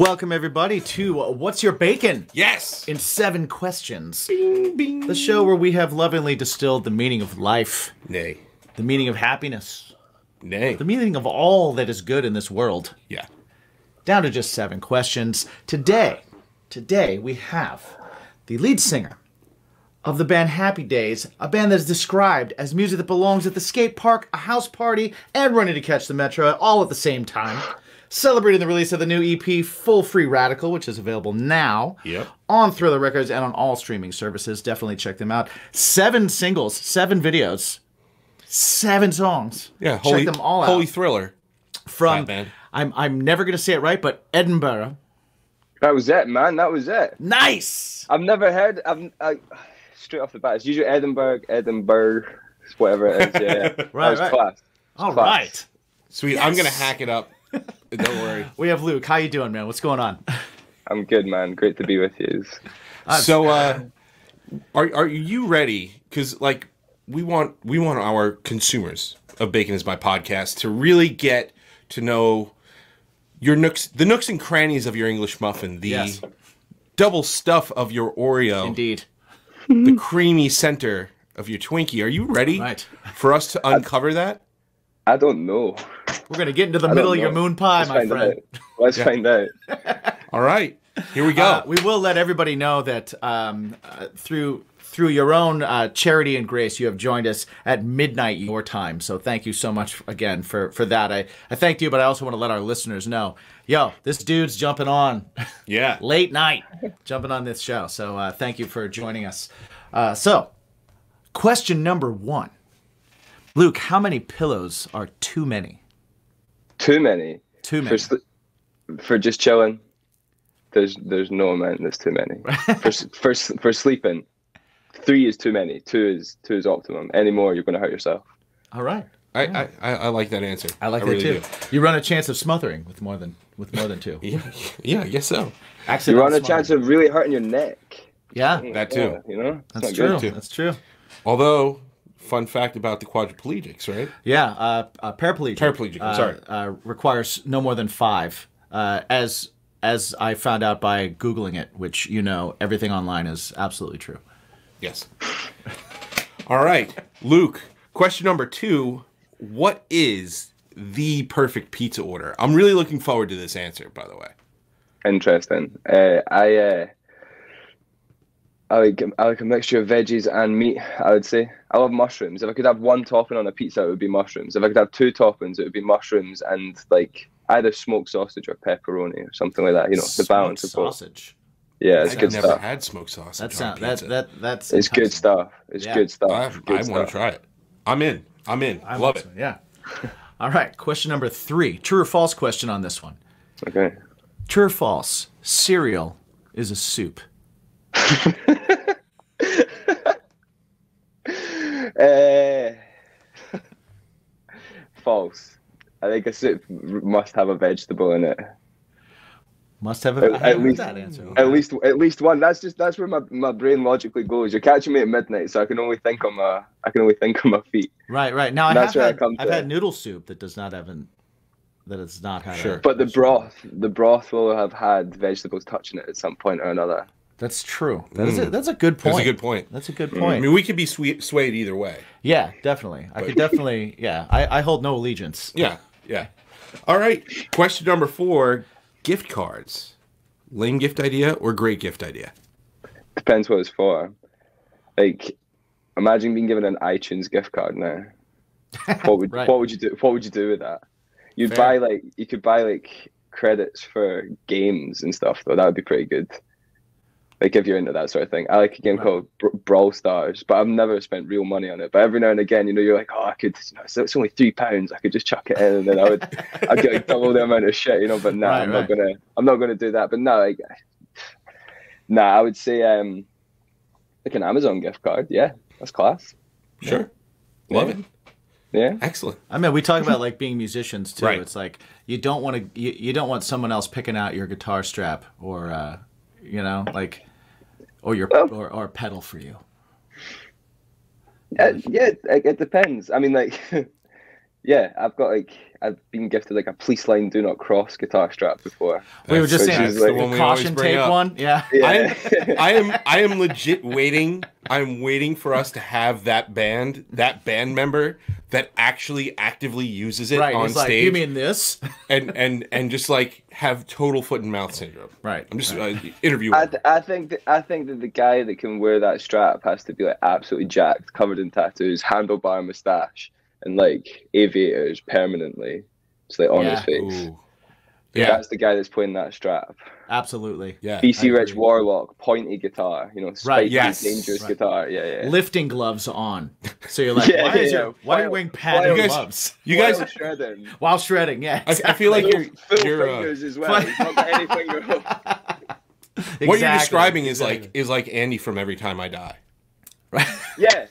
Welcome everybody to What's Your Bacon? Yes! In 7 questions. Bing, bing. The show where we have lovingly distilled the meaning of life. Nay. The meaning of happiness. Nay. The meaning of all that is good in this world. Yeah. Down to just 7 questions. Today we have the lead singer of the band happydaze, a band that is described as music that belongs at the skate park, a house party, and running to catch the metro all at the same time. Celebrating the release of the new EP, Full Free Radical, which is available now on Thriller Records and on all streaming services. Definitely check them out. 7 singles, 7 videos, 7 songs. Yeah, holy, check them all out. Holy Thriller. From, I'm never going to say it right, but Edinburgh. That was it, man. That was it. Nice. I've never heard, straight off the bat, it's usually Edinburgh, whatever it is. Yeah, yeah. Right. Class. All class. Right. Sweet. Yes. I'm going to hack it up. Don't worry. We have Luke. How you doing, man? What's going on? I'm good, man. Great to be with you. So, are you ready? Because like we want our consumers of Bacon Is My Podcast to really get to know your nooks and crannies of your English muffin, the double stuff of your Oreo, indeed, the creamy center of your Twinkie. Are you ready for us to uncover that? I don't know. We're going to get into the middle of your moon pie, my friend. Let's find out. All right. Here we go. We will let everybody know that through your own charity and grace, you have joined us at midnight your time. So thank you so much again for that. I thanked you, but I also want to let our listeners know, yo, this dude's jumping on. Yeah. Late night. Jumping on this show. So thank you for joining us. So question number 1. Luke, how many pillows are too many? Too many. Too many. For just chilling, there's no amount that's too many. for sleeping, 3 is too many. 2 is optimum. Any more, you're going to hurt yourself. All right. I like that answer. I like that too. You run a chance of smothering with more than 2. yeah, I guess so. Actually, you run a chance of really hurting your neck. Yeah, that too. Yeah, you know, that's true. That's true. Although. Fun fact about the quadriplegics, right? Yeah, paraplegic. Paraplegic, I'm sorry. Requires no more than 5, as I found out by Googling it, which, you know, everything online is absolutely true. Yes. All right, Luke, question number 2, what is the perfect pizza order? I'm really looking forward to this answer, by the way. Interesting. I like a mixture of veggies and meat, I would say. I love mushrooms. If I could have 1 topping on a pizza, it would be mushrooms. If I could have 2 toppings, it would be mushrooms and like either smoked sausage or pepperoni or something like that. You know, the balance of both. Sausage. Yeah, it's good stuff. I've never had smoked sausage. That's it's good stuff. It's good stuff. I want to try it. I'm in. I'm in. I love it. Yeah. All right. Question number 3. True or false question on this one. Okay. True or false? Cereal is a soup. False. I think a soup must have a vegetable in it. Must have a at least one. That's where my brain logically goes. You're catching me at midnight, so I can only think on my feet. Right. Now I've had noodle soup that does not have an. That it's not had. Sure. But the broth will have had vegetables touching it at some point or another. That's true. That's a good point. That's a good point. That's a good point. I mean, we could be swayed either way. Yeah, definitely. I could definitely, yeah. I hold no allegiance. Yeah, yeah. All right. Question number 4, gift cards. Lame gift idea or great gift idea? Depends what it's for. Like, imagine being given an iTunes gift card now. What would you do with that? You'd buy like, you could buy like credits for games and stuff though. That would be pretty good. Like if you're into that sort of thing. I like a game called Brawl Stars, but I've never spent real money on it. But every now and again, you know, you're like, oh, I could, you know, it's only £3. I could just chuck it in, and then I would, I'd get like double the amount of shit, you know. But no, I'm not gonna do that. But no, like, nah, I would say like an Amazon gift card. Yeah, that's class. Sure, yeah. Love it. Yeah, excellent. I mean, we talk about like being musicians too. Right. It's like you don't want someone else picking out your guitar strap or you know, like. Or your or pedal for you. Yeah, it depends. I mean, like, Yeah, I've got like, I've been gifted like a Police Line Do Not Cross guitar strap before. We were just saying, the one we caution tape up. One. Yeah. Yeah. I am legit waiting. I'm waiting for us to have that band member that actually actively uses it right, on stage. Like, you mean this? And just like have total foot and mouth syndrome. Right. I'm just interviewing. I think that the guy that can wear that strap has to be like absolutely jacked, covered in tattoos, handlebar mustache. And like aviators permanently, so like on his face. Ooh. Yeah, that's the guy that's playing that strap. Absolutely, yeah. BC Rich Warlock, pointy guitar, you know, spiky, dangerous guitar. Yeah, yeah. Lifting gloves on, so you're like, why are you wearing padded gloves? While shredding, yeah. Exactly. I feel like your fingers as well. He's not got any finger up. Exactly. What you're describing is like Andy from Every Time I Die. Right.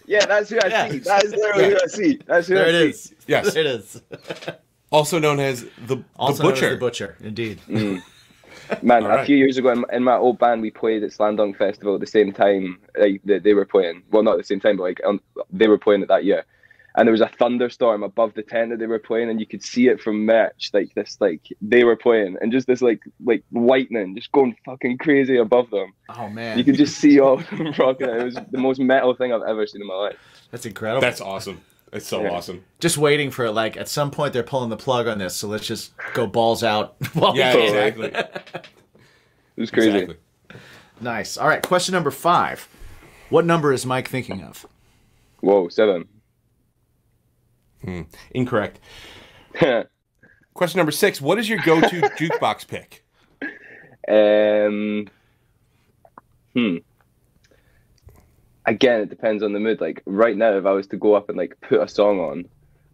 Yeah, that's who I see. That is literally who I see. That's who I see. Yes, it is. Also known as the Butcher, indeed. Mm. Man, a few years ago in my old band, we played at Slam Dunk Festival at the same time they were playing. Well, not at the same time, but like they were playing it that year. And there was a thunderstorm above the tent that they were playing, and you could see it from merch, like they were playing, and just this like lightning just going fucking crazy above them. Oh man! You could just see all of them rocking it. It was the most metal thing I've ever seen in my life. That's incredible. That's awesome. It's so awesome. Just waiting for it. Like at some point they're pulling the plug on this, so let's just go balls out. Yeah, exactly. It was crazy. Exactly. Nice. All right. Question number 5. What number is Mike thinking of? Whoa, 7. Hmm. Incorrect. Question number 6. What is your go-to jukebox pick? Again, it depends on the mood. Like right now, if I was to go up and like put a song on,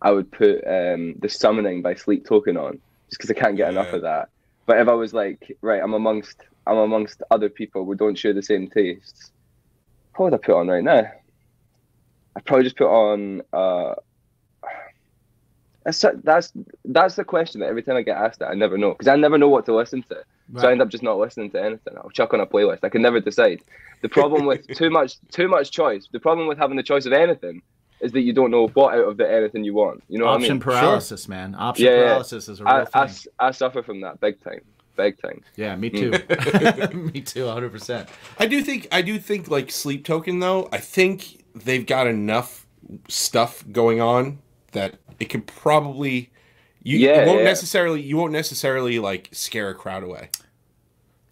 I would put The Summoning by Sleep Token on, just because I can't get enough of that. But if I was like, right, I'm amongst other people who don't share the same tastes, what would I put on right now? I'd probably just put on. That's the question that every time I get asked that, I never know, because I never know what to listen to. Right. So I end up just not listening to anything. I'll chuck on a playlist. I can never decide. The problem with too much choice, the problem with having the choice of anything is that you don't know what out of the anything you want. You know what I mean? Paralysis, sure. Man. Option paralysis is a real thing. I suffer from that big time. Big time. Yeah, me too. Me too, 100%. I do think like Sleep Token though, I think they've got enough stuff going on that it could probably you won't necessarily like scare a crowd away.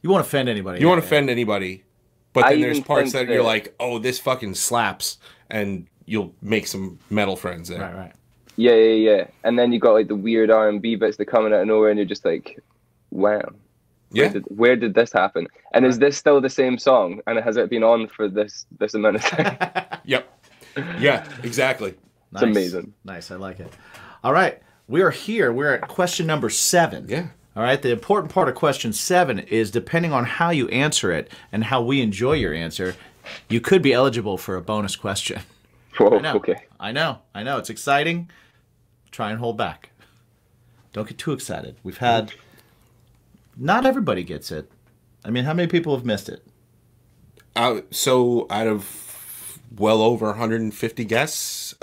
You won't offend anybody. You won't offend anybody, but then there's parts that you're like, oh, this fucking slaps, and you'll make some metal friends there. Right, right. Yeah. And then you got like the weird R&B bits that coming out of nowhere, and you're just like, wow. Yeah. Where did this happen? And is this still the same song? And has it been on for this amount of time? Yep. Yeah. Exactly. Nice. It's amazing. Nice. I like it. All right. We are here. We're at question number 7. Yeah. All right. The important part of question 7 is, depending on how you answer it and how we enjoy your answer, you could be eligible for a bonus question. Whoa, okay. I know. It's exciting. Try and hold back. Don't get too excited. We've had... Not everybody gets it. I mean, how many people have missed it? So out of... well over 150 guests,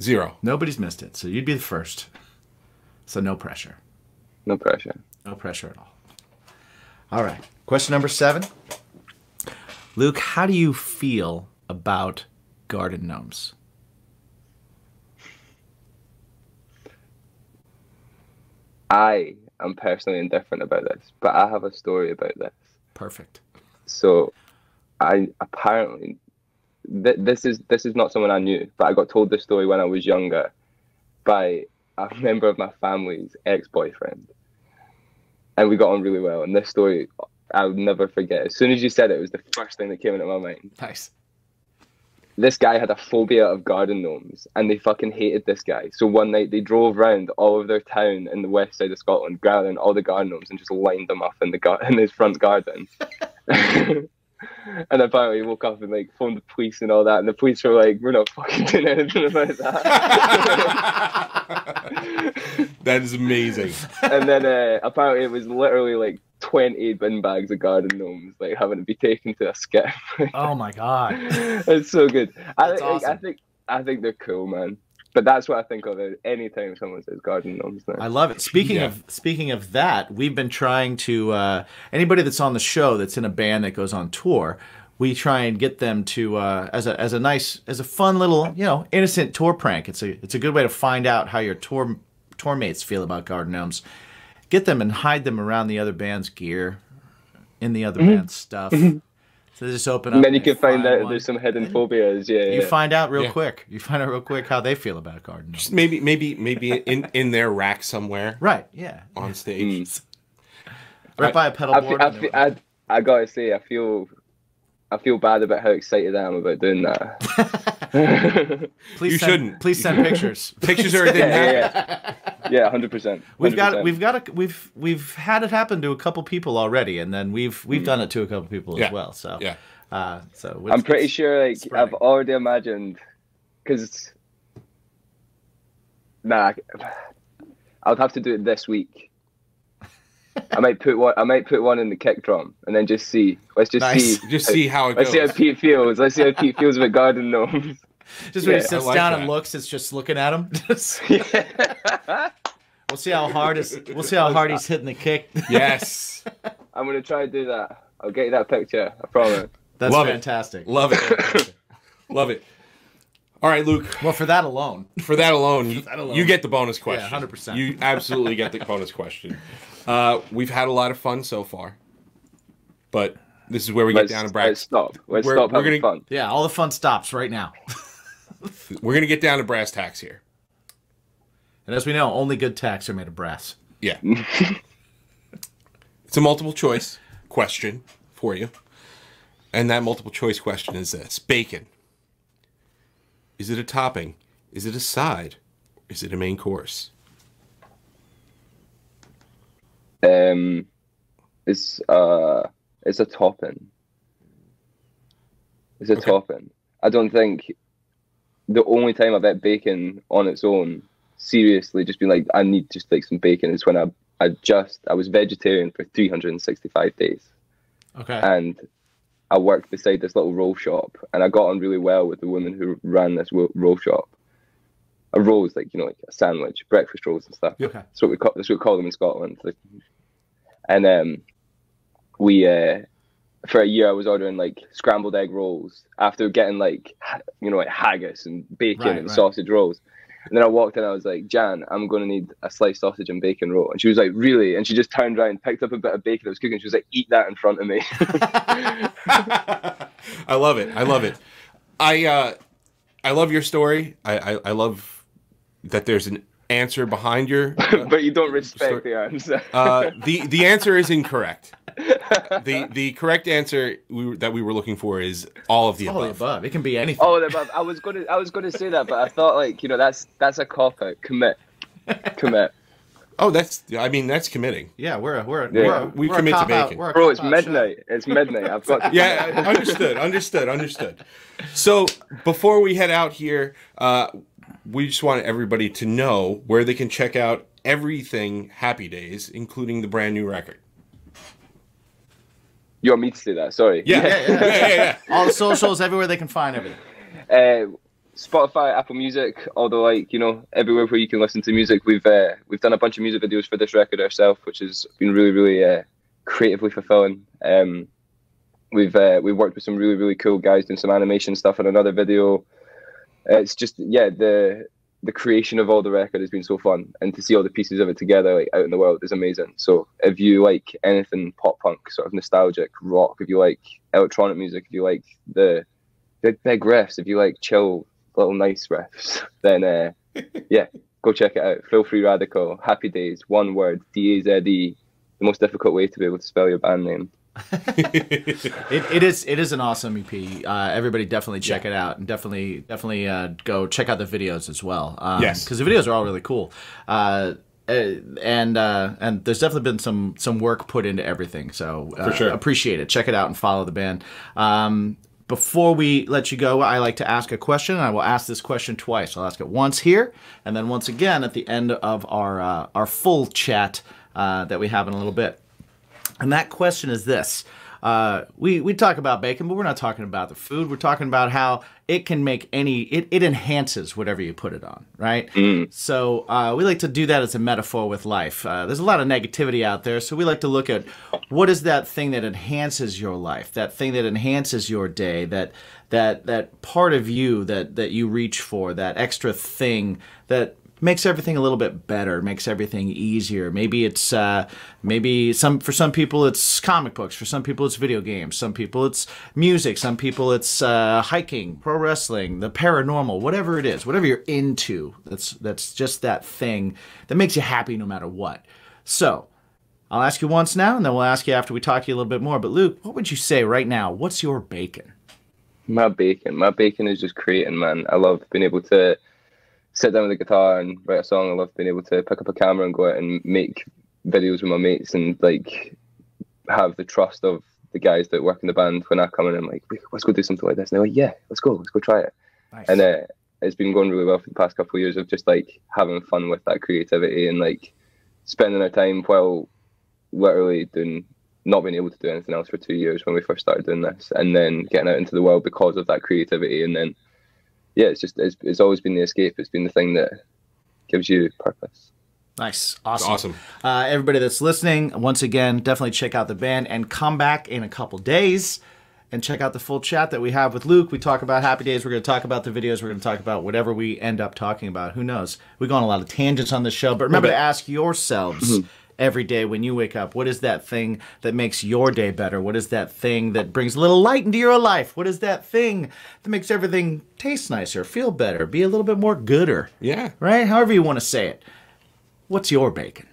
0. Nobody's missed it, so you'd be the first. So no pressure. No pressure. No pressure at all. All right, question number 7. Luke, how do you feel about garden gnomes? I am personally indifferent about this, but I have a story about this. Perfect. So I apparently... This is not someone I knew, but I got told this story when I was younger by a member of my family's ex-boyfriend. And we got on really well. And this story, I'll never forget. As soon as you said it, it was the first thing that came into my mind. Nice. This guy had a phobia of garden gnomes, and they fucking hated this guy. So one night, they drove around all of their town in the west side of Scotland, gathering all the garden gnomes and just lined them up in his front garden. And apparently he woke up and like phoned the police and all that, and the police were like, we're not fucking doing anything about that. That is amazing. And then apparently it was literally like 20 bin bags of garden gnomes like having to be taken to a skip. Oh my god. It's so good. That's awesome. I think they're cool, man. But that's what I think of it anytime someone says garden gnomes now. I love it. Speaking of that, we've been trying to anybody that's on the show that's in a band that goes on tour, we try and get them to as a fun little, you know, innocent tour prank. It's a good way to find out how your tour mates feel about garden gnomes. Get them and hide them around the other band's gear, in the other band's stuff. So they just open up. And then you can find out if there's some hidden phobias. Yeah, you find out real quick. You find out real quick how they feel about garden gnomes. Maybe in their rack somewhere. Right. Yeah. On stage. Right by a pedal board. I gotta say, I feel bad about how excited I am about doing that. Please send pictures. Pictures are in there. Yeah, 100%. We've had it happen to a couple people already, and then we've done it to a couple people as well. So yeah, so I'm pretty sure like spreading. I've already imagined, because I'll have to do it this week. I might put one in the kick drum and then just see. Let's see how Pete feels. Let's see how Pete feels about garden gnomes. Just when he sits down and looks, it's just looking at him. We'll see how hard he's hitting the kick. Yes. I'm gonna try to do that. I'll get you that picture. I promise. That's fantastic. Love it. Love it. All right, Luke. Well, for that alone, you get the bonus question. Yeah, 100%. You absolutely get the bonus question. We've had a lot of fun so far, but this is where we get down and brass. Let's stop having fun. Yeah, all the fun stops right now. We're gonna get down to brass tacks here. And as we know, only good tacks are made of brass. Yeah. It's a multiple choice question for you. And that multiple choice question is this: bacon. Is it a topping? Is it a side? Is it a main course? It's a topping. It's a topping. I don't think the only time I've ate bacon on its own, seriously, just been like, I need just like some bacon, is when I was vegetarian for 365 days. Okay. And I worked beside this little roll shop, and I got on really well with the woman who ran this roll shop. A roll is like, you know, like a sandwich, breakfast rolls and stuff. Okay. That's what we call them in Scotland. And for a year I was ordering like scrambled egg rolls after getting like, you know, like haggis and bacon and sausage rolls. And then I walked in, I was like, Jan, I'm going to need a sliced sausage and bacon roll. And she was like, really? And she just turned around, picked up a bit of bacon that was cooking. She was like, eat that in front of me. I love it. I love it. I love your story. I love that there's an answer behind your... but you don't respect the answer. The answer is incorrect. The correct answer that we were looking for is all of the above. All of the above. It can be anything. All of the above. I was gonna say that, but I thought, like, you know, that's a cop-out. Commit. Oh, that's committing. Yeah, we commit to bacon. Bro, it's midnight. It's midnight. I've got to understood. So before we head out here, we just want everybody to know where they can check out everything Happy Daze, including the brand new record. You want me to say that? Sorry. Yeah. All the socials, everywhere they can find everything. Spotify, Apple Music, although, like, you know, everywhere where you can listen to music. We've done a bunch of music videos for this record ourselves, which has been really, really creatively fulfilling. We've worked with some really, really cool guys doing some animation stuff in another video. It's just, yeah, the creation of all the record has been so fun, and to see all the pieces of it together, like, out in the world is amazing. So if you like anything pop punk, sort of nostalgic rock, if you like electronic music, if you like the big riffs, if you like chill little nice riffs, then yeah, go check it out. Full Free Radical, Happy Daze, one word, DAZE, the most difficult way to be able to spell your band name. it is an awesome EP. Everybody definitely check it out, and definitely go check out the videos as well. Yes, because the videos are all really cool. And there's definitely been some work put into everything. So for sure, appreciate it. Check it out and follow the band. Before we let you go, I like to ask a question, and I will ask this question twice. I'll ask it once here, and then once again at the end of our full chat that we have in a little bit. And that question is this: We talk about bacon, but we're not talking about the food. We're talking about how it can make any, it enhances whatever you put it on, right? Mm. So we like to do that as a metaphor with life. There's a lot of negativity out there, so we like to look at what is that thing that enhances your life, that thing that enhances your day, that part of you that you reach for, that extra thing that makes everything a little bit better, makes everything easier. Maybe it's for some people it's comic books, for some people it's video games, some people it's music, some people it's hiking, pro wrestling, the paranormal, whatever it is, whatever you're into. That's just that thing that makes you happy no matter what. So, I'll ask you once now and then we'll ask you after we talk to you a little bit more, but Luke, what would you say right now? What's your bacon? My bacon is just creating, man. I love being able to sit down with the guitar and write a song. I love being able to pick up a camera and go out and make videos with my mates and like have the trust of the guys that work in the band. When I come in, I'm like, let's go do something like this. And they're like, yeah, let's go try it. Nice. And it's been going really well for the past couple of years of just like having fun with that creativity and like spending our time while literally not being able to do anything else for 2 years when we first started doing this, and then getting out into the world because of that creativity. And then yeah, it's always been the escape. It's been the thing that gives you purpose. Nice. Awesome. Everybody that's listening, once again, definitely check out the band and come back in a couple days and check out the full chat that we have with Luke. We talk about Happy Days. We're going to talk about the videos. We're going to talk about whatever we end up talking about. Who knows? We go on a lot of tangents on this show, but remember to ask yourselves every day when you wake up, what is that thing that makes your day better? What is that thing that brings a little light into your life? What is that thing that makes everything taste nicer, feel better, be a little bit more gooder? Yeah. Right? However you want to say it. What's your bacon?